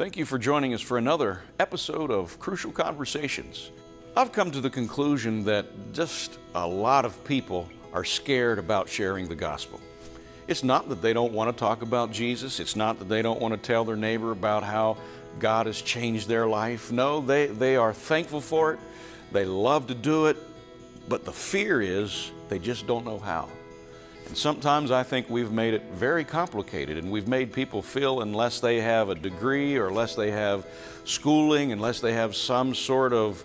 Thank you for joining us for another episode of Crucial Conversations. I've come to the conclusion that just a lot of people are scared about sharing the gospel. It's not that they don't want to talk about Jesus. It's not that they don't want to tell their neighbor about how God has changed their life. No, they are thankful for it. They love to do it, but the fear is they just don't know how. And sometimes I think we've made it very complicated, and we've made people feel unless they have a degree or unless they have schooling, unless they have some sort of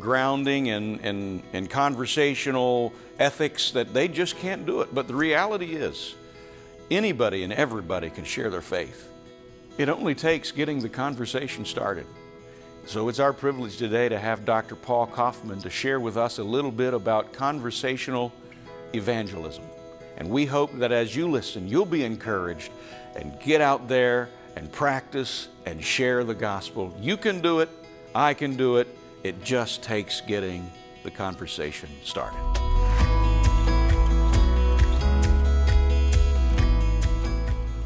grounding in conversational ethics, that they just can't do it. But the reality is anybody and everybody can share their faith. It only takes getting the conversation started. So it's our privilege today to have Dr. Paul Kaufman to share with us a little bit about conversational evangelism. And we hope that as you listen, you'll be encouraged and get out there and practice and share the gospel. You can do it. I can do it. It just takes getting the conversation started.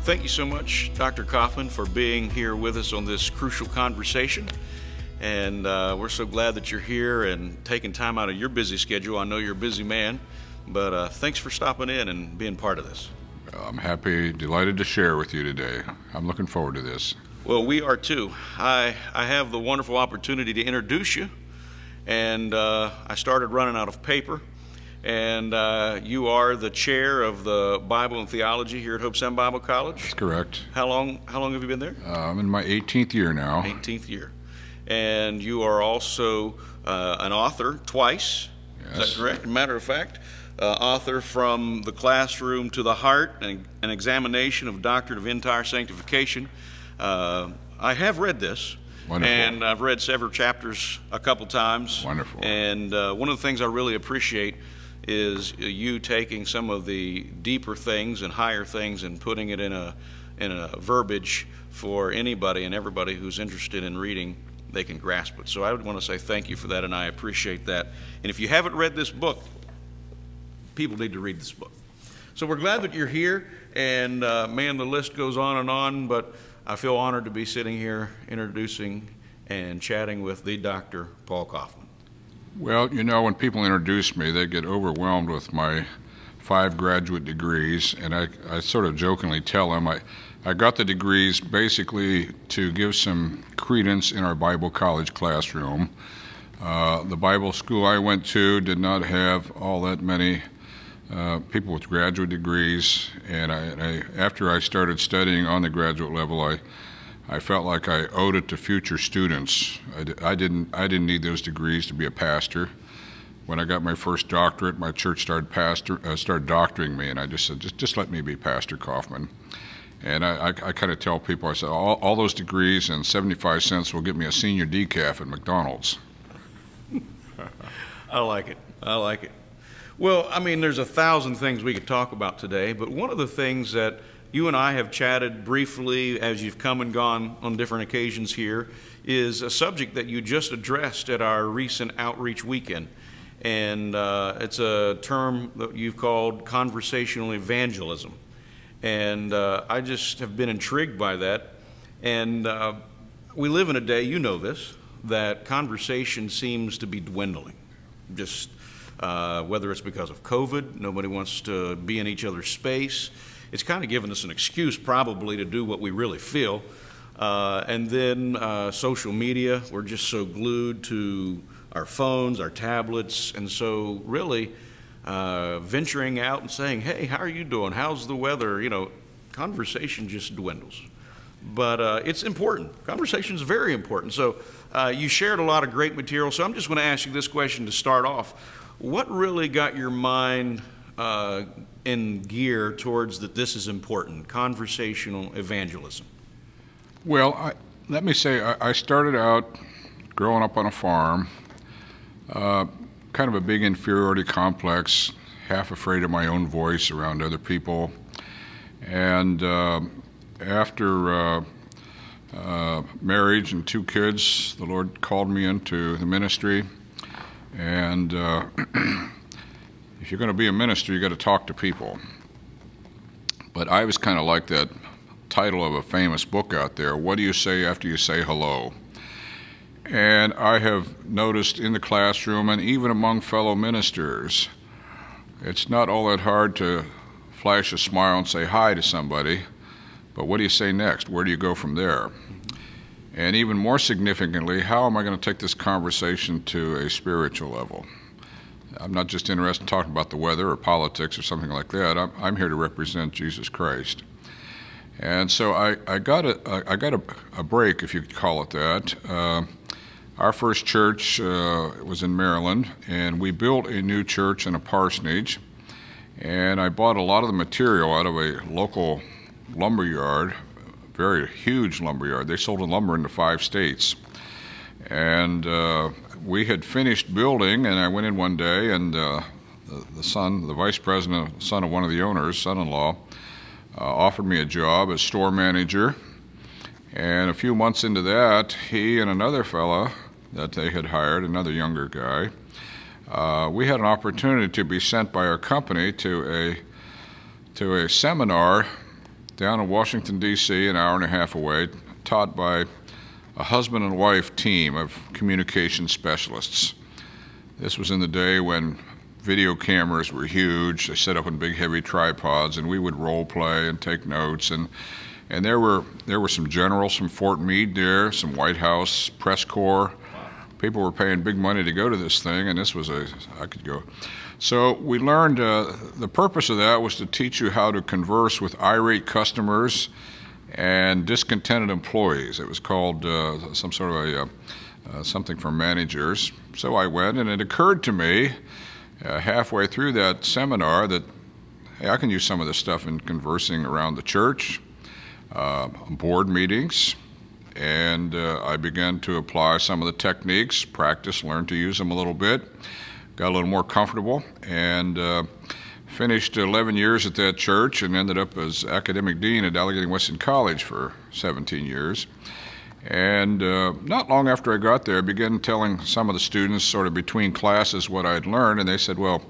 Thank you so much, Dr. Kaufman, for being here with us on this Crucial Conversation. And we're so glad that you're here and taking time out of your busy schedule. I know you're a busy man. But thanks for stopping in and being part of this. I'm happy, delighted to share with you today. I'm looking forward to this. Well, we are too. I have the wonderful opportunity to introduce you. And I started running out of paper. And you are the chair of the Bible and Theology here at Hobe Sound Bible College. That's correct. How long have you been there? I'm in my 18th year now. 18th year. And you are also an author twice. Yes. Is that correct? Matter of fact. Author From the Classroom to the Heart, and an Examination of Doctorate of Entire Sanctification. I have read this. Wonderful. And I've read several chapters a couple times. Wonderful. And one of the things I really appreciate is you taking some of the deeper things and higher things and putting it in a verbiage for anybody and everybody who's interested in reading. They can grasp it. So I would want to say thank you for that, and I appreciate that. And if you haven't read this book, people need to read this book. So we're glad that you're here, and man, the list goes on and on, but I feel honored to be sitting here introducing and chatting with the Dr. Paul Kaufman. Well, you know, when people introduce me, they get overwhelmed with my 5 graduate degrees, and I sort of jokingly tell them I got the degrees basically to give some credence in our Bible college classroom. The Bible school I went to did not have all that many people with graduate degrees, and after I started studying on the graduate level, I felt like I owed it to future students. I didn't need those degrees to be a pastor. When I got my first doctorate, my church started doctoring me, and I just said, just let me be Pastor Kaufman. And I kind of tell people, I said, all those degrees and 75 cents will get me a senior decaf at McDonald's. I like it. I like it. Well, I mean, there's 1,000 things we could talk about today, but one of the things that you and I have chatted briefly as you've come and gone on different occasions here is a subject that you just addressed at our recent outreach weekend. And it's a term that you've called conversational evangelism. And I just have been intrigued by that. And we live in a day, you know this, that conversation seems to be dwindling. Just whether it's because of COVID, nobody wants to be in each other's space. It's kind of given us an excuse probably to do what we really feel. And then social media, we're just so glued to our phones, our tablets. And so really venturing out and saying, hey, how are you doing? How's the weather? You know, conversation just dwindles. But it's important. Conversation is very important. So you shared a lot of great material. So I'm just going to ask you this question to start off. What really got your mind in gear towards that this is important, conversational evangelism? Well, let me say, I started out growing up on a farm, kind of a big inferiority complex, half afraid of my own voice around other people. And after marriage and 2 kids, the Lord called me into the ministry. And if you're going to be a minister, you got to talk to people. But I was kind of like that title of a famous book out there, "What do you say after you say hello?" And I have noticed in the classroom and even among fellow ministers, it's not all that hard to flash a smile and say hi to somebody, but what do you say next? Where do you go from there? And even more significantly, how am I going to take this conversation to a spiritual level? I'm not just interested in talking about the weather or politics or something like that. I'm here to represent Jesus Christ. And so I got a break, if you could call it that. Our first church was in Maryland, and we built a new church in a parsonage. And I bought a lot of the material out of a local lumber yard, very huge lumber yard. They sold lumber into 5 states. And we had finished building, and I went in one day, and the vice president, son of one of the owners, son-in-law, offered me a job as store manager. And a few months into that, he and another fella that they had hired, another younger guy, we had an opportunity to be sent by our company to a seminar down in Washington, D.C., an hour and a half away, taught by a husband and wife team of communication specialists. This was in the day when video cameras were huge. They set up in big, heavy tripods, and we would role play and take notes. And there were some generals from Fort Meade there, some White House, press corps. People were paying big money to go to this thing, and this was I could go. So we learned the purpose of that was to teach you how to converse with irate customers and discontented employees. It was called some sort of a something for managers. So I went, and it occurred to me halfway through that seminar that, hey, I can use some of this stuff in conversing around the church, board meetings, and I began to apply some of the techniques, practice, learned to use them a little bit, got a little more comfortable, and finished 11 years at that church and ended up as academic dean at Allegheny Weston College for 17 years. And not long after I got there, I began telling some of the students sort of between classes what I'd learned, and they said, well,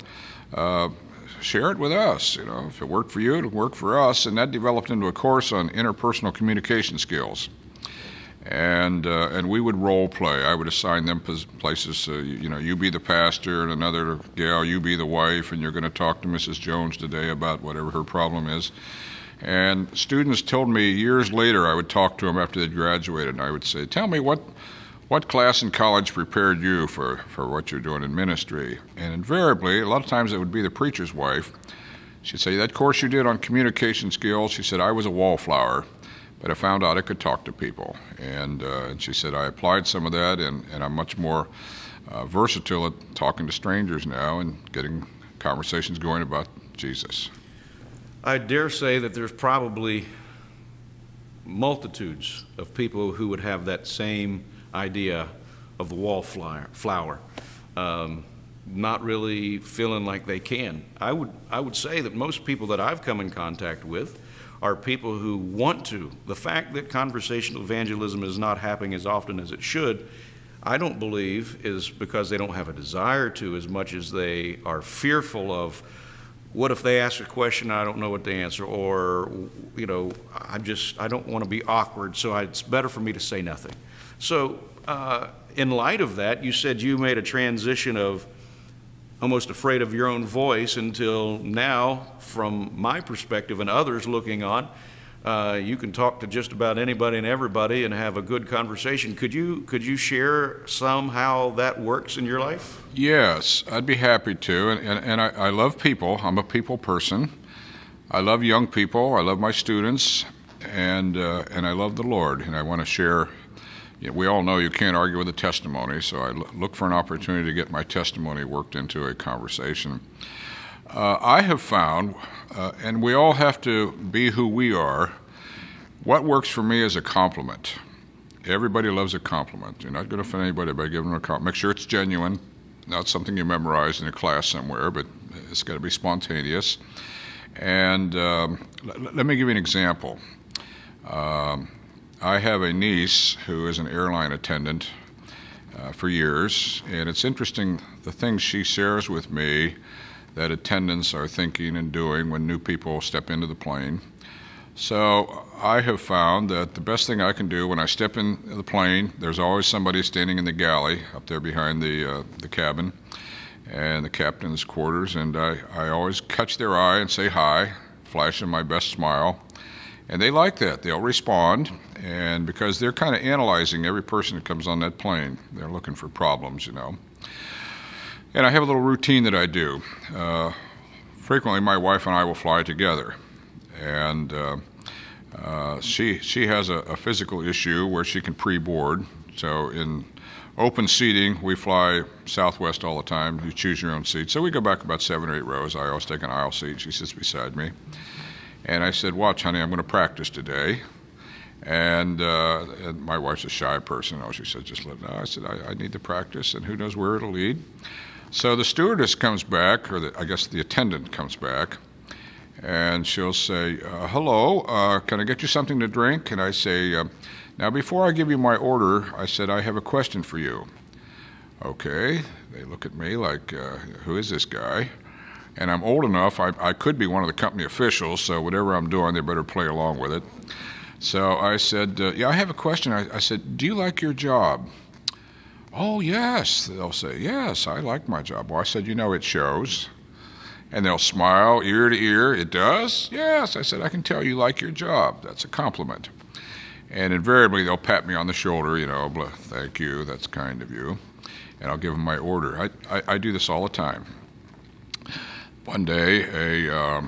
share it with us. You know, if it worked for you, it'll work for us. And that developed into a course on interpersonal communication skills. And we would role play. I would assign them places, you know, you be the pastor, and another gal, you be the wife, and you're going to talk to Mrs. Jones today about whatever her problem is. And students told me years later, I would talk to them after they'd graduated, and I would say, tell me what class in college prepared you for what you're doing in ministry? And invariably, a lot of times it would be the preacher's wife. She'd say, that course you did on communication skills, she said, I was a wallflower, but I found out I could talk to people. And she said, I applied some of that, and I'm much more versatile at talking to strangers now and getting conversations going about Jesus. I dare say that there's probably multitudes of people who would have that same idea of the wallflower, not really feeling like they can. I would say that most people that I've come in contact with are people who want to. The fact that conversational evangelism is not happening as often as it should, I don't believe is because they don't have a desire to as much as they are fearful of, what if they ask a question and I don't know what to answer, or, you know, I don't want to be awkward, so it's better for me to say nothing. So in light of that, you said you made a transition of almost afraid of your own voice until now, from my perspective and others looking on, you can talk to just about anybody and everybody and have a good conversation. Could you share somehow that works in your life? Yes, I'd be happy to, and I love people. I'm a people person. I love young people, I love my students, and I love the Lord, and I want to share. We all know you can't argue with a testimony, so I look for an opportunity to get my testimony worked into a conversation. I have found, and we all have to be who we are, what works for me is a compliment. Everybody loves a compliment. You're not going to offend anybody by giving them a compliment. Make sure it's genuine, not something you memorized in a class somewhere, but it's got to be spontaneous. And let me give you an example. I have a niece who is an airline attendant for years, and it's interesting the things she shares with me that attendants are thinking and doing when new people step into the plane. So I have found that the best thing I can do when I step in the plane, there's always somebody standing in the galley up there behind the cabin and the captain's quarters, and I always catch their eye and say hi, flashing my best smile. And they like that. They'll respond, and because they're kind of analyzing every person that comes on that plane. They're looking for problems, you know. And I have a little routine that I do. Frequently, my wife and I will fly together. And she has a physical issue where she can pre-board. So in open seating, we fly Southwest all the time. You choose your own seat. So we go back about 7 or 8 rows. I always take an aisle seat. She sits beside me. And I said, watch, honey, I'm going to practice today. And my wife's a shy person. Oh, she said, just let it know. I said, I need to practice, and who knows where it'll lead. So the stewardess comes back, or I guess the attendant comes back, and she'll say, hello, can I get you something to drink? And I say, now before I give you my order, I said, I have a question for you. Okay, they look at me like, who is this guy? And I'm old enough, I could be one of the company officials, so whatever I'm doing, they better play along with it. So I said, yeah, I have a question. I said, do you like your job? Oh, yes, they'll say, yes, I like my job. Well, I said, you know, it shows. And they'll smile ear to ear. It does? Yes. I said, I can tell you like your job. That's a compliment. And invariably, they'll pat me on the shoulder, you know, thank you, that's kind of you. And I'll give them my order. I do this all the time. One day, a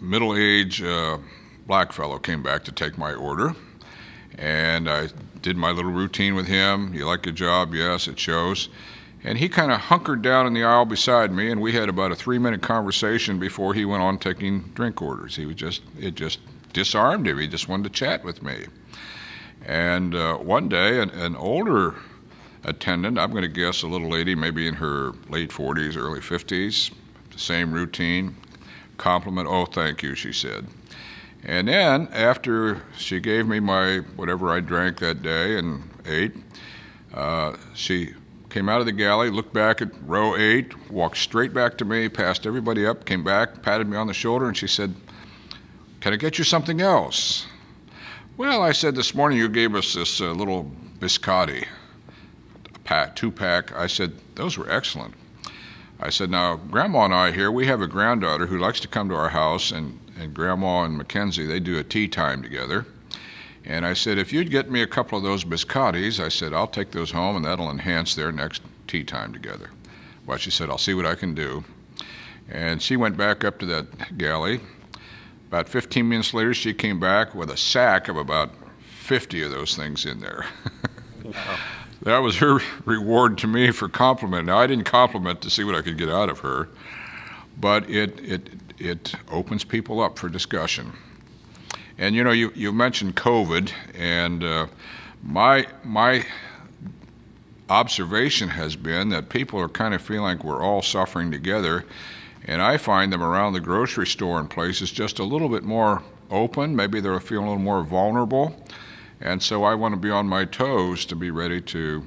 middle-aged black fellow came back to take my order, and I did my little routine with him. You like your job? Yes, it shows. And he kind of hunkered down in the aisle beside me, and we had about a 3-minute conversation before he went on taking drink orders. He was it just disarmed him. He just wanted to chat with me. And one day, an older attendant, I'm going to guess a little lady, maybe in her late 40s, early 50s, same routine, compliment, oh, thank you, she said. And then after she gave me my whatever I drank that day and ate, she came out of the galley, looked back at row 8, walked straight back to me, passed everybody up, came back, patted me on the shoulder, and she said, can I get you something else? Well, I said, this morning you gave us this little biscotti, two-pack. I said, those were excellent. I said, now, Grandma and I here, we have a granddaughter who likes to come to our house, and Grandma and Mackenzie, they do a tea time together. And I said, if you'd get me a couple of those biscottis, I said, I'll take those home, and that'll enhance their next tea time together. Well, she said, I'll see what I can do. And she went back up to that galley. About 15 minutes later, she came back with a sack of about 50 of those things in there. Wow. That was her reward to me for compliment. Now, I didn't compliment to see what I could get out of her, but it opens people up for discussion. And, you know, you mentioned COVID, and my observation has been that people are kind of feeling like we're all suffering together, and I find them around the grocery store and places just a little bit more open. Maybe they're feeling a little more vulnerable. And so I want to be on my toes to be ready to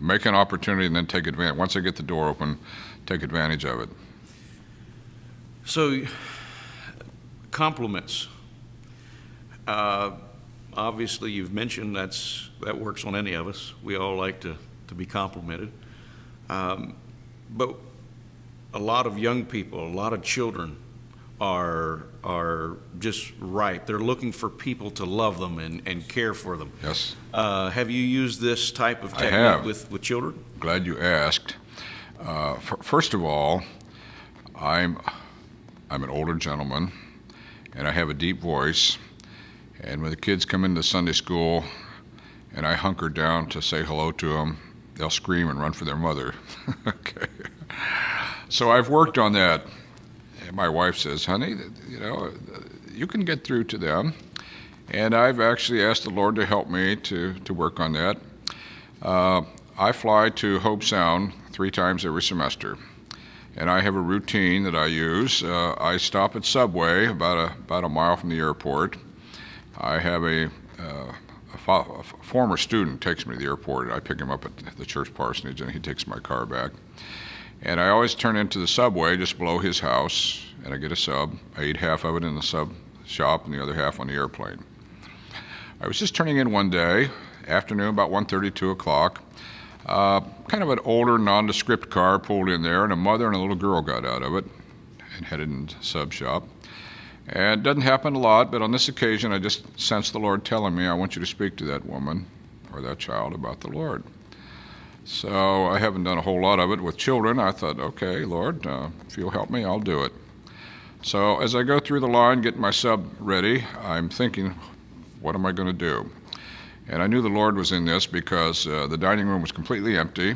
make an opportunity and then take advantage. Once I get the door open, take advantage of it. So compliments. Obviously, you've mentioned that works on any of us. We all like to be complimented. But a lot of young people, a lot of children, are just ripe. They're looking for people to love them and care for them. Yes. Have you used this type of technique with children? Glad you asked. First of all, I'm an older gentleman, and I have a deep voice. And when the kids come into Sunday school, and I hunker down to say hello to them, they'll scream and run for their mother. Okay. So I've worked on that. My wife says, honey, you know, you can get through to them. And I've actually asked the Lord to help me to work on that. I fly to Hobe Sound 3 times every semester. And I have a routine that I use. I stop at Subway about a mile from the airport. I have a former student takes me to the airport, and I pick him up at the church parsonage, and he takes my car back. And I always turn into the Subway just below his house, and I get a sub. I eat half of it in the sub shop and the other half on the airplane. I was just turning in one day, afternoon, about 1:30, 2 o'clock. Kind of an older, nondescript car pulled in there, and a mother and a little girl got out of it and headed into the sub shop. And it doesn't happen a lot, but on this occasion, I just sensed the Lord telling me, I want you to speak to that woman or that child about the Lord. So I haven't done a whole lot of it with children. I thought, okay, Lord, if you'll help me, I'll do it. So as I go through the line, get my sub ready, I'm thinking, what am I going to do? And I knew the Lord was in this because the dining room was completely empty.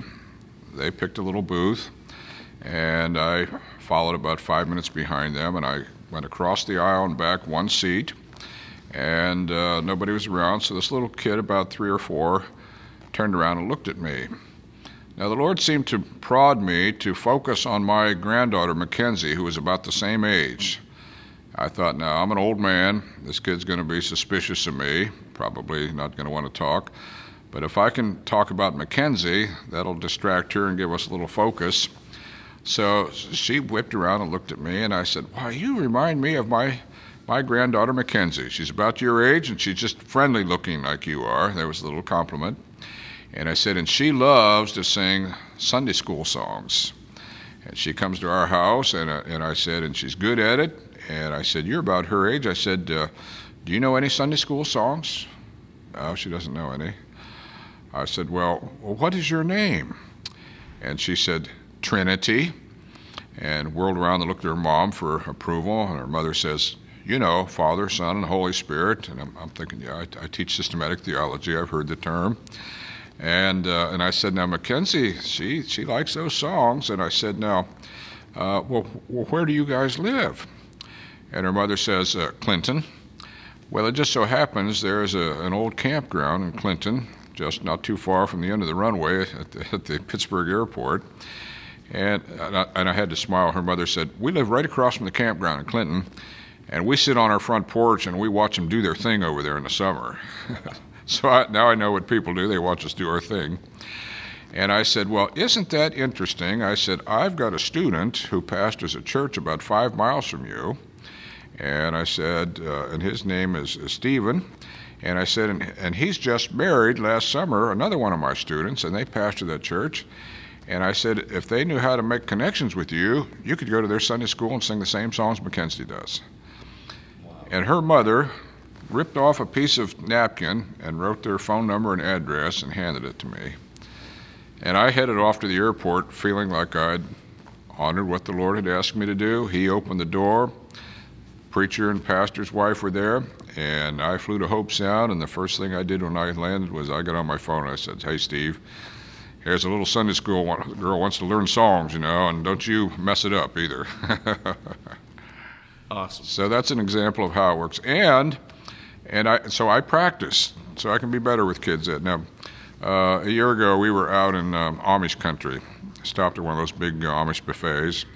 They picked a little booth, and I followed about 5 minutes behind them, and I went across the aisle and back one seat, and nobody was around, so this little kid, about 3 or 4, turned around and looked at me. Now, the Lord seemed to prod me to focus on my granddaughter, Mackenzie, who was about the same age. I thought, now, I'm an old man. This kid's going to be suspicious of me, probably not going to want to talk. But if I can talk about Mackenzie, that'll distract her and give us a little focus. So she whipped around and looked at me, and I said, why, you remind me of my granddaughter, Mackenzie. She's about your age, and she's just friendly looking like you are. There was a little compliment. And I said, and she loves to sing Sunday school songs. And she comes to our house, and I said, and she's good at it. And I said, you're about her age. I said, do you know any Sunday school songs? No, she doesn't know any. I said, well, what is your name? And she said, Trinity, and whirled around and looked at her mom for approval. And her mother says, you know, Father, Son, and Holy Spirit. And I'm thinking, yeah, I teach systematic theology. I've heard the term. And I said, now, Mackenzie, she likes those songs. And I said, now, well, where do you guys live? And her mother says, Clinton. Well, it just so happens there is an old campground in Clinton, just not too far from the end of the runway at the Pittsburgh airport. And I had to smile. Her mother said, we live right across from the campground in Clinton, and we sit on our front porch and we watch them do their thing over there in the summer. So now I know what people do. They watch us do our thing. And I said, well, isn't that interesting? I said, I've got a student who pastors a church about 5 miles from you. And I said, and his name is Stephen. And I said, and he's just married last summer, another one of my students, and they pastor that church. And I said, if they knew how to make connections with you, you could go to their Sunday school and sing the same songs Mackenzie does. Wow. And her mother ripped off a piece of napkin and wrote their phone number and address and handed it to me. And I headed off to the airport feeling like I'd honored what the Lord had asked me to do. He opened the door. Preacher and pastor's wife were there, and I flew to Hobe Sound, and the first thing I did when I landed was I got on my phone and I said, hey, Steve, here's a little Sunday school girl wants to learn songs, you know, and don't you mess it up either. Awesome. So that's an example of how it works. And so I practice so I can be better with kids. Now, a year ago, we were out in Amish country, stopped at one of those big Amish buffets.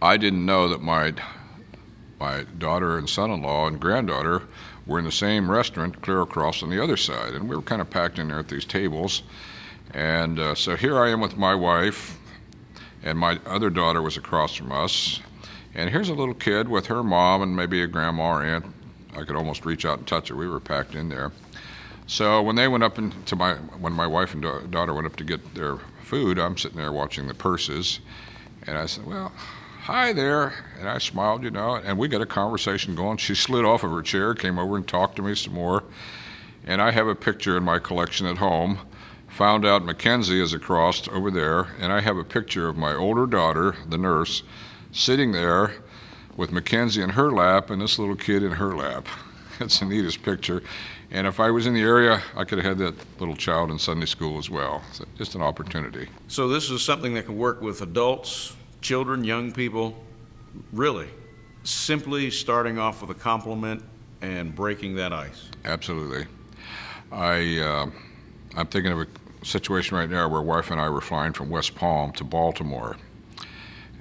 I didn't know that my daughter and son-in-law and granddaughter were in the same restaurant clear across on the other side, and we were kind of packed in there at these tables. And so here I am with my wife, and my other daughter was across from us, and here's a little kid with her mom and maybe a grandma or aunt. I could almost reach out and touch her. We were packed in there. So when they went up into when my wife and daughter went up to get their food, I'm sitting there watching the purses, and I said, well, hi there, and I smiled, you know, and we got a conversation going. She slid off of her chair, came over and talked to me some more, and I have a picture in my collection at home. Found out Mackenzie is across over there, and I have a picture of my older daughter, the nurse, sitting there with Mackenzie in her lap and this little kid in her lap. That's the neatest picture, and if I was in the area, I could have had that little child in Sunday school as well. So just an opportunity. So this is something that can work with adults, children, young people, really, simply starting off with a compliment and breaking that ice. Absolutely. I'm thinking of a situation right now where wife and I were flying from West Palm to Baltimore,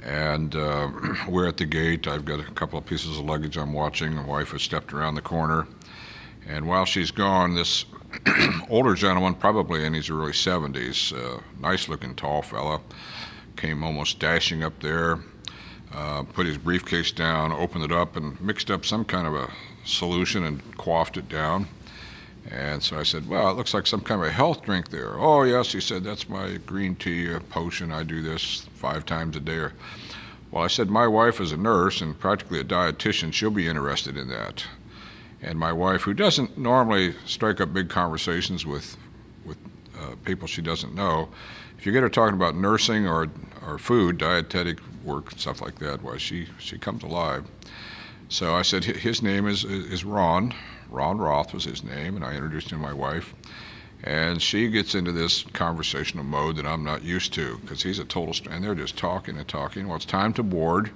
and we're at the gate. I've got a couple of pieces of luggage I'm watching. The wife has stepped around the corner, and while she's gone, this older gentleman, probably in his early 70s, nice-looking tall fella, came almost dashing up there, put his briefcase down, opened it up, and mixed up some kind of a solution and quaffed it down. And so I said, well, it looks like some kind of a health drink there. Oh, yes, he said, that's my green tea potion. I do this 5 times a day. Well, I said, my wife is a nurse and practically a dietitian. She'll be interested in that. And my wife, who doesn't normally strike up big conversations with people she doesn't know, if you get her talking about nursing or food, dietetic work, stuff like that, why, she comes alive. So I said, his name is Ron. Ron Roth was his name, and I introduced him to my wife. And she gets into this conversational mode that I'm not used to, because he's a total stranger, and they're just talking and talking. Well, it's time to board.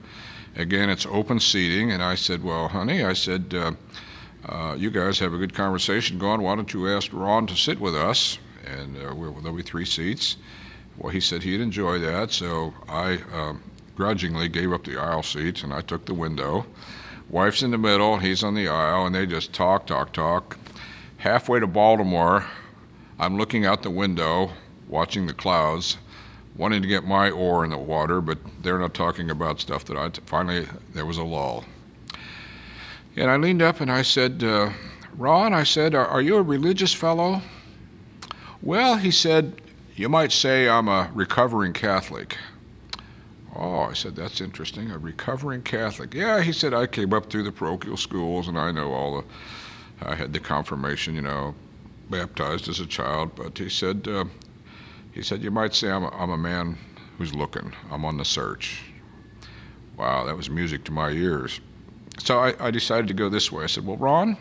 Again, it's open seating, and I said, well, honey, I said, you guys have a good conversation going. Why don't you ask Ron to sit with us? And there'll be 3 seats. Well, he said he'd enjoy that, so I grudgingly gave up the aisle seat, and I took the window. Wife's in the middle, he's on the aisle, and they just talk, talk, talk. Halfway to Baltimore, I'm looking out the window, watching the clouds, wanting to get my oar in the water, but they're not talking about stuff that finally, there was a lull. And I leaned up and I said, Ron, I said, are you a religious fellow? Well, he said, you might say I'm a recovering Catholic. Oh, I said, that's interesting, a recovering Catholic. Yeah, he said, I came up through the parochial schools, and I know I had the confirmation, you know, baptized as a child. But he said, you might say I'm a man who's looking. I'm on the search. Wow, that was music to my ears. So I decided to go this way. I said, well, Ron,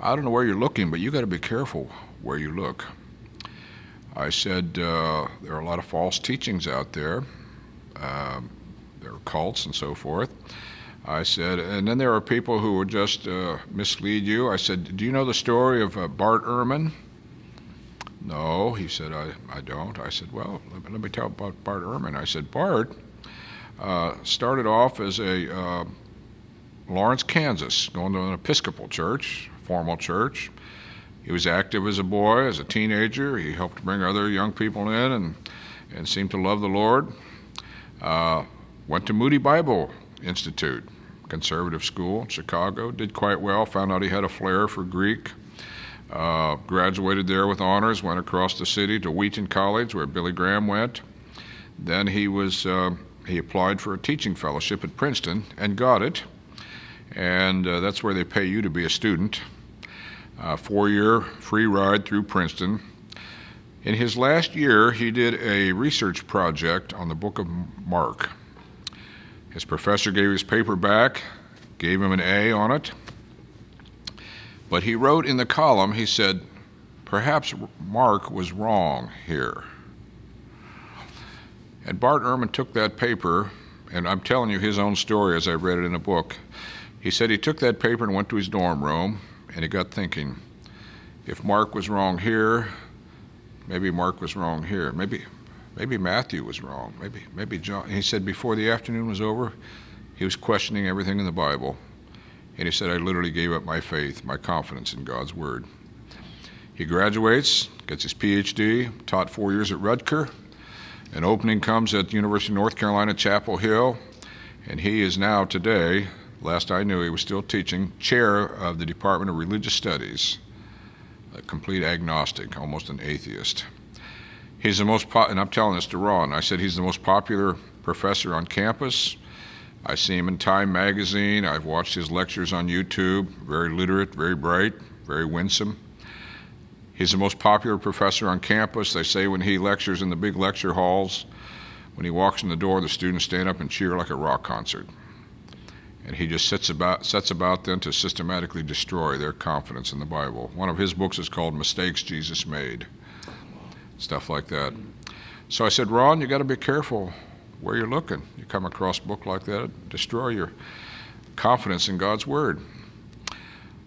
I don't know where you're looking, but you got to be careful where you look. I said, there are a lot of false teachings out there. There are cults and so forth. I said, and then there are people who will just mislead you. I said, do you know the story of Bart Ehrman? No, he said, I don't. I said, well, let me tell about Bart Ehrman. I said, Bart started off as a Lawrence, Kansas, going to an Episcopal church, formal church. He was active as a boy, as a teenager. He helped bring other young people in and seemed to love the Lord. Went to Moody Bible Institute, conservative school in Chicago, did quite well, found out he had a flair for Greek, graduated there with honors, went across the city to Wheaton College where Billy Graham went. Then he applied for a teaching fellowship at Princeton and got it, and that's where they pay you to be a student. 4-year free ride through Princeton. In his last year, he did a research project on the book of Mark. His professor gave his paper back, gave him an A on it. But he wrote in the column, he said, perhaps Mark was wrong here. And Bart Ehrman took that paper, and I'm telling you his own story as I read it in a book. He said he took that paper and went to his dorm room, and he got thinking, if Mark was wrong here, maybe Mark was wrong here. Maybe Matthew was wrong. Maybe John. He said before the afternoon was over, he was questioning everything in the Bible. And he said, I literally gave up my faith, my confidence in God's word. He graduates, gets his PhD, taught 4 years at Rutgers. An opening comes at the University of North Carolina, Chapel Hill. And he is now today, last I knew he was still teaching, chair of the Department of Religious Studies. A complete agnostic, almost an atheist. He's the most, and I'm telling this to Ron, I said he's the most popular professor on campus. I see him in Time magazine. I've watched his lectures on YouTube. Very literate, very bright, very winsome. He's the most popular professor on campus. They say when he lectures in the big lecture halls, when he walks in the door, the students stand up and cheer like a rock concert. And he just sets about then to systematically destroy their confidence in the Bible. One of his books is called Mistakes Jesus Made, stuff like that. So I said, Ron, you got to be careful where you're looking. You come across a book like that, it'll destroy your confidence in God's word.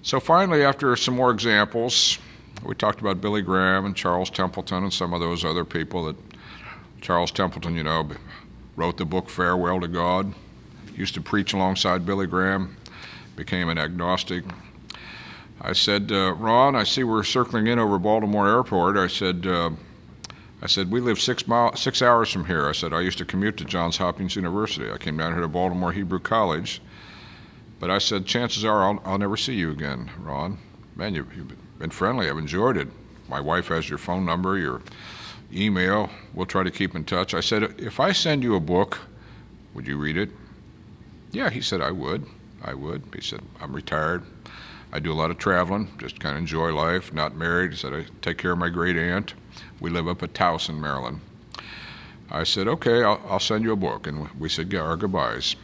So finally, after some more examples, we talked about Billy Graham and Charles Templeton and some of those other people that Charles Templeton, you know, wrote the book Farewell to God. Used to preach alongside Billy Graham, became an agnostic. I said, Ron, I see we're circling in over Baltimore Airport. I said, I said, we live 6 hours from here. I said, I used to commute to Johns Hopkins University. I came down here to Baltimore Hebrew College. But I said, chances are I'll never see you again, Ron. Man, you've been friendly. I've enjoyed it. My wife has your phone number, your email. We'll try to keep in touch. I said, if I send you a book, would you read it? Yeah, he said, I would. He said, I'm retired. I do a lot of traveling, just kind of enjoy life, not married. He said, I take care of my great aunt. We live up at Towson, Maryland. I said, okay, I'll send you a book. And we said our goodbyes.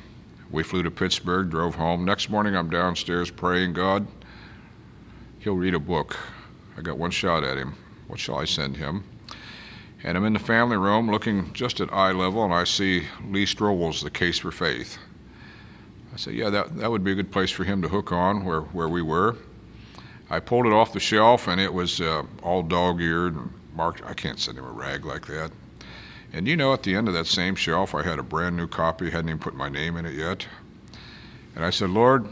We flew to Pittsburgh, drove home. Next morning, I'm downstairs praying, God, he'll read a book. I got one shot at him. What shall I send him? And I'm in the family room looking just at eye level, and I see Lee Strobel's The Case for Faith. I said, yeah, that would be a good place for him to hook on where we were. I pulled it off the shelf, and it was all dog-eared and marked. I can't send him a rag like that. And you know, at the end of that same shelf, I had a brand new copy. Hadn't even put my name in it yet. And I said, Lord,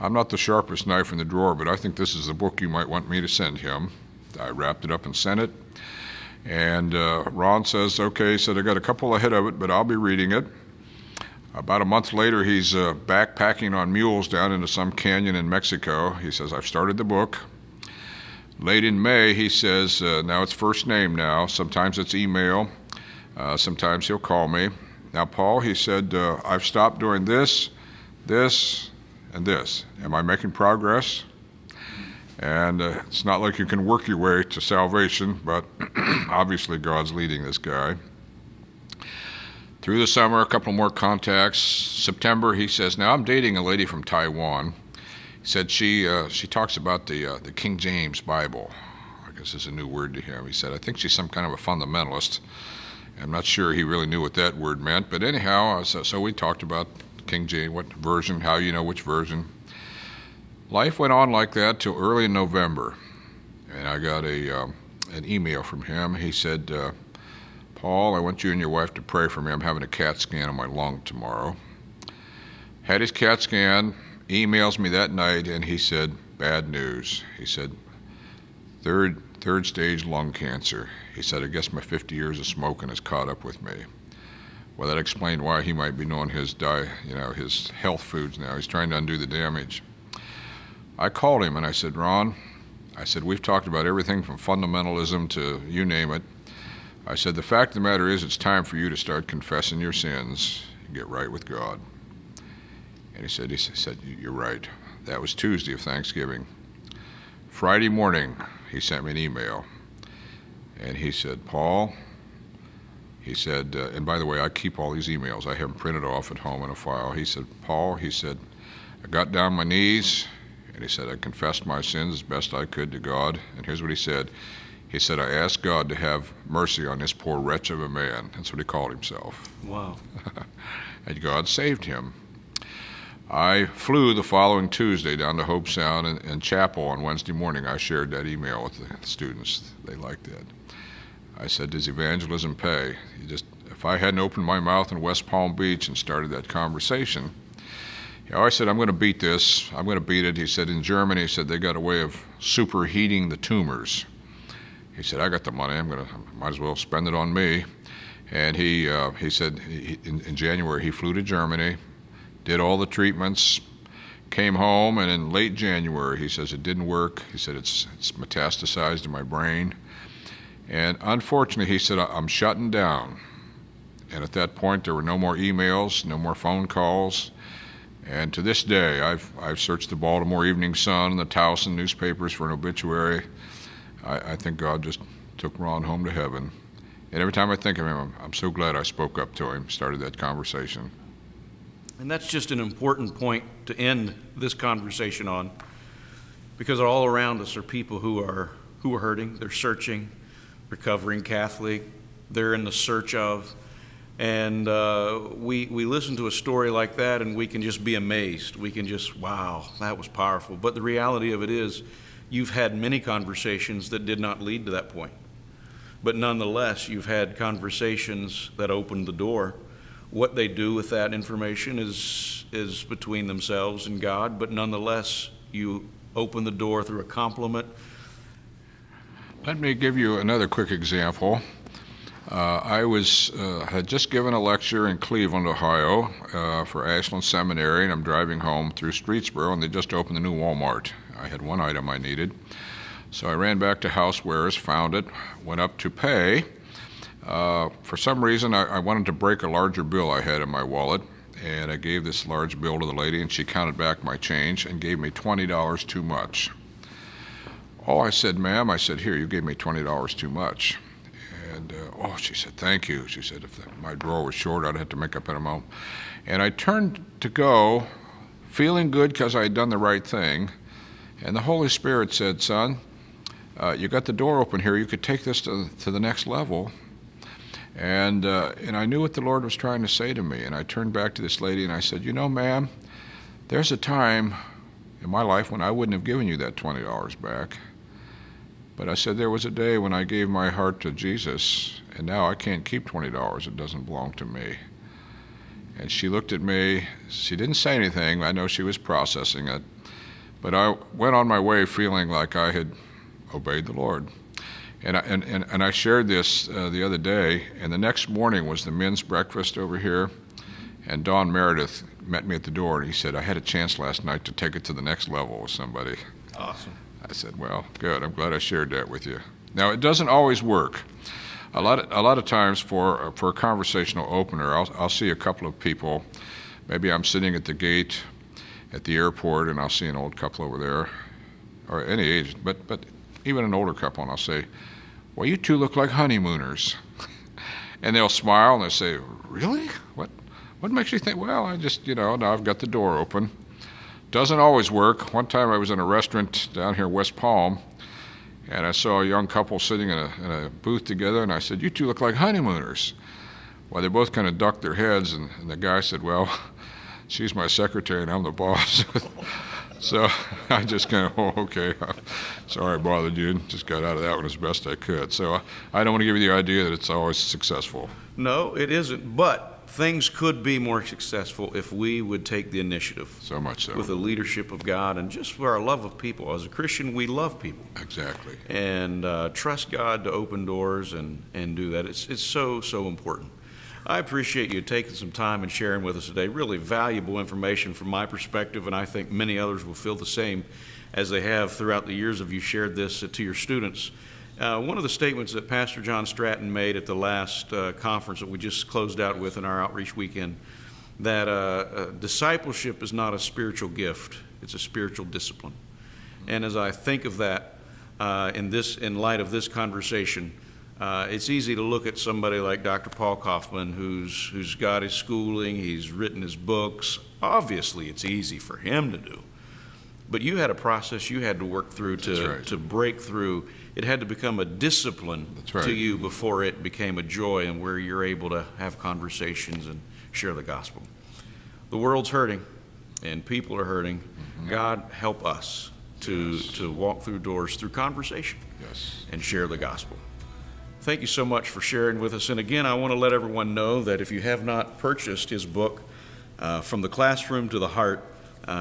I'm not the sharpest knife in the drawer, but I think this is the book you might want me to send him. I wrapped it up and sent it. And Ron says, okay, he said, I got a couple ahead of it, but I'll be reading it. About a month later, he's backpacking on mules down into some canyon in Mexico. He says, I've started the book. Late in May, he says, now it's first name now. Sometimes it's email. Sometimes he'll call me. Now, Paul, he said, I've stopped doing this, this, and this. Am I making progress? And it's not like you can work your way to salvation, but obviously God's leading this guy. Through the summer, a couple more contacts. September, he says, now I'm dating a lady from Taiwan. He said she talks about the King James Bible. I guess it's a new word to him. He said, I think she's some kind of a fundamentalist. I'm not sure he really knew what that word meant. But anyhow, so we talked about King James, what version, how you know which version. Life went on like that till early in November. And I got an email from him. He said, Paul, I want you and your wife to pray for me. I'm having a CAT scan on my lung tomorrow. Had his CAT scan, emails me that night, and he said, bad news. He said, third stage lung cancer. He said, I guess my 50 years of smoking has caught up with me. Well, that explained why he might be knowing his his health foods now. He's trying to undo the damage. I called him and I said, Ron, I said, we've talked about everything from fundamentalism to you name it. I said, the fact of the matter is it's time for you to start confessing your sins and get right with God. And he said, you're right. That was Tuesday of Thanksgiving. Friday morning, he sent me an email. And he said, Paul, he said, and by the way, I keep all these emails. I have them printed off at home in a file. He said, Paul, he said, I got down on my knees, and he said, I confessed my sins as best I could to God. And here's what he said. He said, I asked God to have mercy on this poor wretch of a man. That's what he called himself. Wow. And God saved him. I flew the following Tuesday down to Hobe Sound and Chapel on Wednesday morning. I shared that email with the students. They liked it. I said, does evangelism pay? If I hadn't opened my mouth in West Palm Beach and started that conversation, I said, I'm going to beat this. I'm going to beat it. He said, in Germany, he said, they got a way of superheating the tumors. He said, I got the money. I might as well spend it on me. And he said, in January, he flew to Germany, did all the treatments, came home, and in late January, he says, it didn't work. He said, it's metastasized in my brain. And unfortunately, he said, I'm shutting down. And at that point, there were no more emails, no more phone calls. And to this day, I've searched the Baltimore Evening Sun and the Towson newspapers for an obituary. I think God just took Ron home to heaven. And every time I think of him, I'm so glad I spoke up to him, started that conversation. And that's just an important point to end this conversation on, because all around us are people who are hurting, they're searching, recovering Catholic, they're in the search of. And we listen to a story like that and we can just be amazed. We can just, wow, that was powerful. But the reality of it is, you've had many conversations that did not lead to that point. But nonetheless, you've had conversations that opened the door. What they do with that information is between themselves and God, but nonetheless, you open the door through a compliment. Let me give you another quick example. I had just given a lecture in Cleveland, Ohio, for Ashland Seminary, and I'm driving home through Streetsboro, and they just opened the new Walmart. I had one item I needed. So I ran back to Housewares, found it, went up to pay. For some reason, I wanted to break a larger bill I had in my wallet, and I gave this large bill to the lady, and she counted back my change and gave me $20 too much. Oh, I said, ma'am, I said, here, you gave me $20 too much. And, oh, she said, thank you. She said, if my drawer was short, I'd have to make up an amount. And I turned to go, feeling good because I had done the right thing, and the Holy Spirit said, son, you got the door open here. You could take this to the next level. And I knew what the Lord was trying to say to me, and I turned back to this lady and I said, you know, ma'am, there's a time in my life when I wouldn't have given you that $20 back. But I said there was a day when I gave my heart to Jesus, and now I can't keep $20. It doesn't belong to me. And she looked at me. She didn't say anything. I know she was processing it. But I went on my way feeling like I had obeyed the Lord. And I shared this the other day, and the next morning was the men's breakfast over here, and Don Meredith met me at the door, and he said, I had a chance last night to take it to the next level with somebody. Awesome. I said, well, good. I'm glad I shared that with you. Now, it doesn't always work. A lot of times for a conversational opener, I'll see a couple of people. Maybe I'm sitting at the gate at the airport, and I'll see an old couple over there, or any age, but even an older couple, and I'll say, well, you two look like honeymooners. And they'll smile and they'll say, really? What makes you think? Well, I just, you know, now I've got the door open. Doesn't always work. One time I was in a restaurant down here in West Palm, and I saw a young couple sitting in a booth together, and I said, you two look like honeymooners. Well, they both kind of ducked their heads, and the guy said, well, she's my secretary and I'm the boss. So I just kind of, oh, okay, sorry I bothered you. Just got out of that one as best I could. So I don't want to give you the idea that it's always successful. No, it isn't. But things could be more successful if we would take the initiative. So much so. With the leadership of God and just for our love of people. As a Christian, we love people. Exactly. And trust God to open doors and do that. It's so important. I appreciate you taking some time and sharing with us today. Really valuable information from my perspective, and I think many others will feel the same as they have throughout the years of you shared this to your students. One of the statements that Pastor John Stratton made at the last conference that we just closed out with in our outreach weekend, that discipleship is not a spiritual gift, it's a spiritual discipline. And as I think of that in light of this conversation, it's easy to look at somebody like Dr. Paul Kaufman, who's got his schooling, he's written his books. Obviously, it's easy for him to do. But you had a process you had to work through to break through. It had to become a discipline to you before it became a joy and where you're able to have conversations and share the gospel. The world's hurting, and people are hurting. Mm-hmm. God, help us to walk through doors through conversation and share the gospel. Thank you so much for sharing with us. And again, I want to let everyone know that if you have not purchased his book, From the Classroom to the Heart,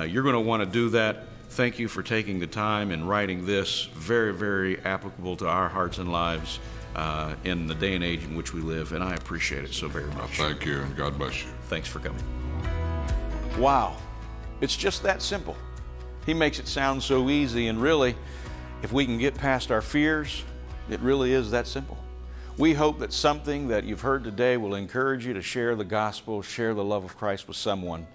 you're going to want to do that. Thank you for taking the time and writing this, very, very applicable to our hearts and lives in the day and age in which we live. And I appreciate it so very much. Well, thank you, and God bless you. Thanks for coming. Wow. It's just that simple. He makes it sound so easy. And really, if we can get past our fears, it really is that simple. We hope that something that you've heard today will encourage you to share the gospel, share the love of Christ with someone.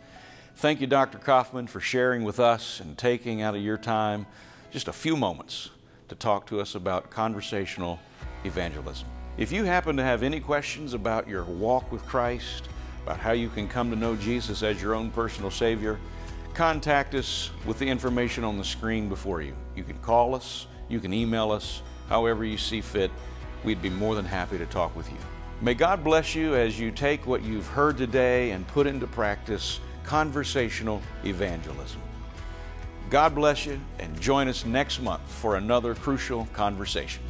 Thank you, Dr. Kaufman, for sharing with us and taking out of your time just a few moments to talk to us about conversational evangelism. If you happen to have any questions about your walk with Christ, about how you can come to know Jesus as your own personal Savior, contact us with the information on the screen before you. You can call us, you can email us, however you see fit. We'd be more than happy to talk with you. May God bless you as you take what you've heard today and put into practice conversational evangelism. God bless you, and join us next month for another Crucial Conversation.